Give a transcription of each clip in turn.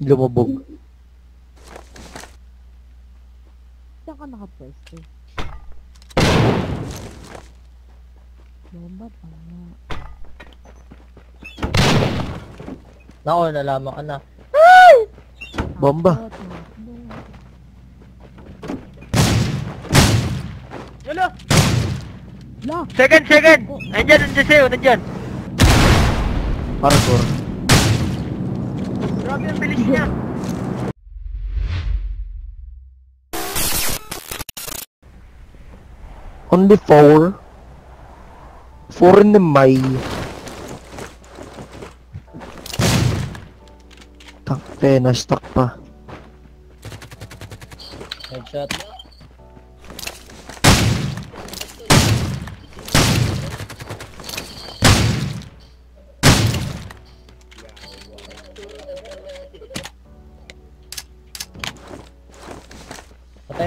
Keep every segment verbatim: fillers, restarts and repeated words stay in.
Lumubog. Saan ka nakapwesto? Lumba pa nga. Nako, nalaman ka na. Bomba. Yala! Second, second! Nandyan, nandyan sa'yo, nandyan! Parkour. Grabe ang bilis niya! Only four. Four in the May. Takpe, na-stuck pa. Headshot. Patay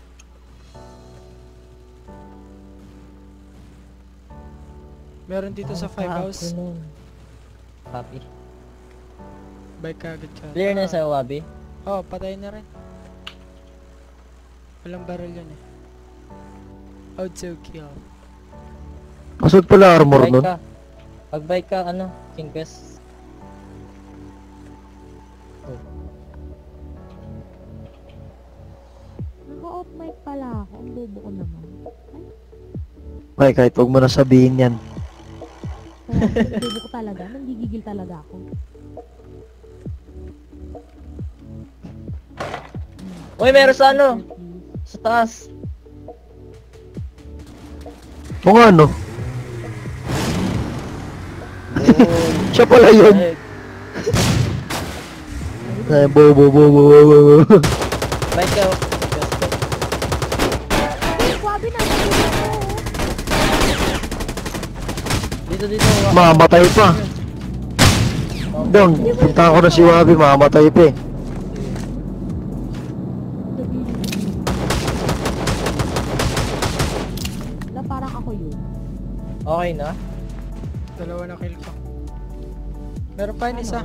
Meron dito sa five house. Papi. Bike agad siya. Clear na sa'yo, Wabi? Oo, patay na rin. Walang barrel yun eh. Auto kill. Kasod pala armor nun? Pag-bike ka, ano? King Pest. Naka-off mic pala ako. Ang bobo ko naman. Ay, kahit huwag mo na sabihin yan. Ang bobo ko talaga. Nanggigigil talaga ako. Uy, meron sa ano? Sa taas. O nga, no? Siya pala yun. Ay, bo, bo, bo, bo, bo, bo. Bike ka. Dito, dito. Mamatay pa. Doon, punta ko na si Wabi. Mamatay pa eh. Okay na? Dalawa na kill ko. Meron pa yun isa.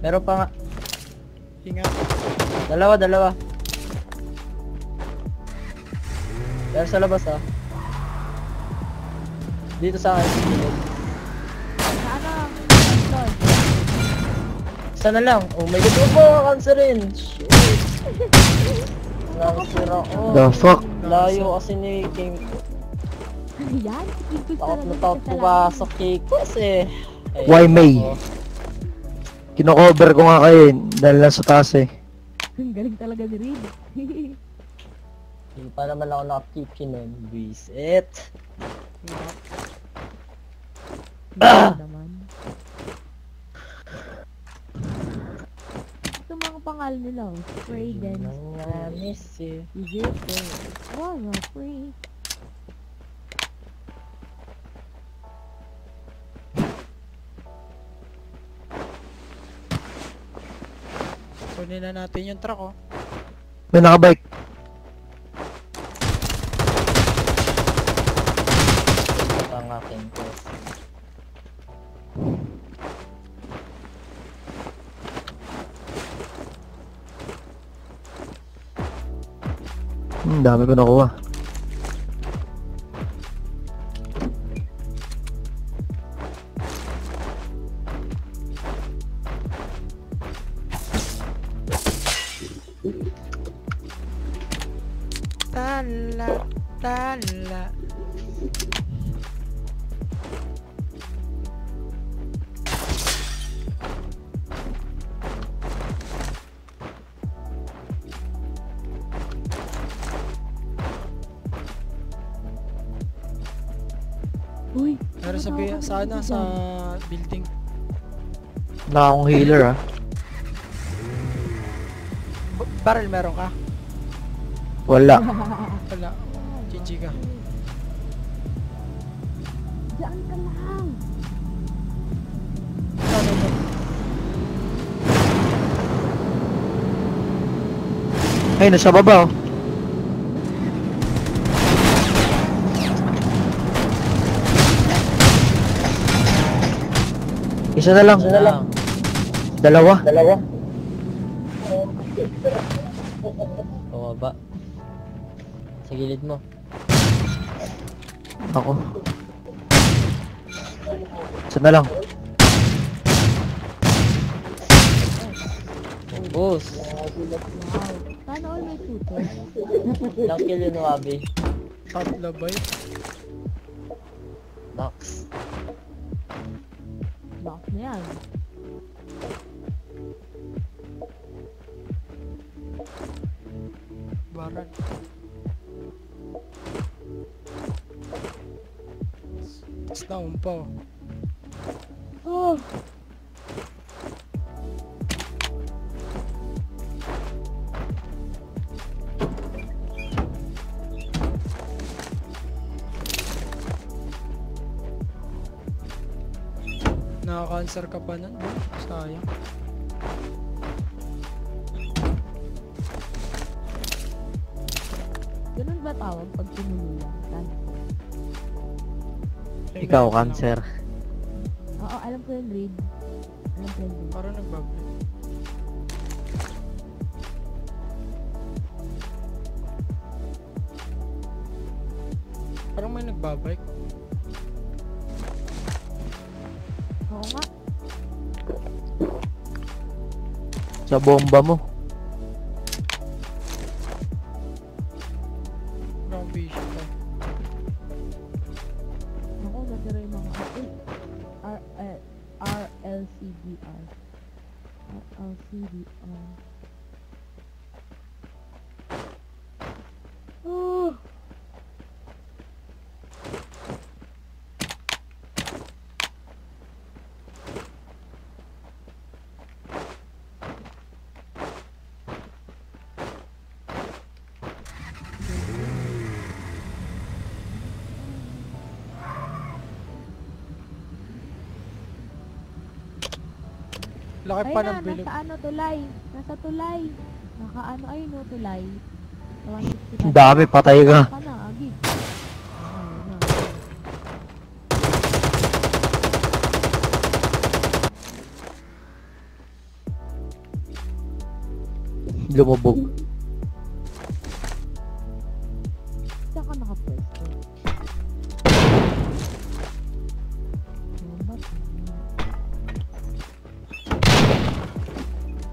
Meron pa nga. Ingat. Dalawa, dalawa. Meron sa labas, ah. Dito sa akin. Isa na lang. Oh my god. Oh, cancer rin. Shit. Langsira ko. The fuck? Layo kasi ni King. Yan, takot na takot pumasok kay Kus eh. Why May? Kino-cover ko nga kayo dahil nasa taas eh. Ang galing talaga ni Reed. Hindi pa naman ako nakapkeep yun nun. Reset. Ito mga pangalan nila. Freyden. I miss you. Is it there? Oh, you're free. Kunin na natin yung truck, oh. May nakabike. Ang aking boss. Hmm, dami ko nakuha. Tala, tala. Uy, pero sa, saan na sa building? Wala akong healer ah. Barrel meron ka? Wala. Wala. G G ka. Diyan ka lang. No, no, no. Ay, nasa baba oh. Isa na lang. Isa na lang. Dalawa. Dalawa. Bumaba. Sa gilid mo. Ako. Isa na lang. Boss. Sana all may puto. Knock kill yun, Wabi. Top labay. Knocks. Knock na yan. Baran. Tapos down pa. Oh! Nakaka-answer ka ba nun? Sayang. Ganun ba tawag pag pinulila? Ikaw, cancer. Oo, alam ko yung read. Alam ko yung read. Parang nagbabla. Parang may nagbabike. Oo nga. Sa bomba mo. Laki pa ng bilog. Ayun na, nasa ano, tulay. Nasa tulay. Naka ano, ayun no, tulay. Ang dami, patay ka. Naka na, agig. Lumubog. Saan ka nakapresto?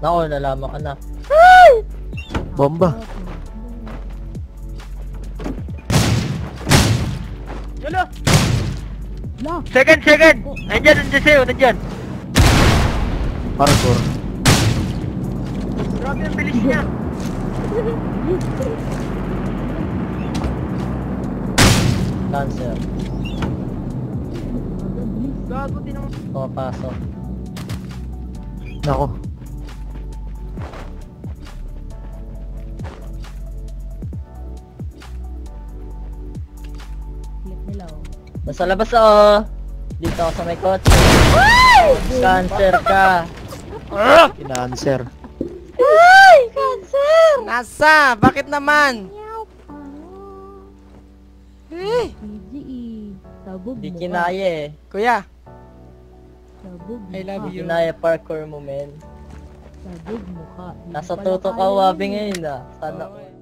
Nako, nalaman ka na. Bomba. Yolo! Second, second! Nandiyan, nandiyan sa'yo, nandiyan! Parkour. Grabe ang bilis niya! Cancer. Gago, tinang... Kapapasok. Nako. Nasa labas oo! Dito ako sa may kotse. Cancer ka! Cancer. Ay! Cancer! Nasa! Bakit naman? Eh! Di kinaya eh. Kuya! I love you. Kinaya parkour mo men. Nasa toto ka Wabi ngayon ah. Sana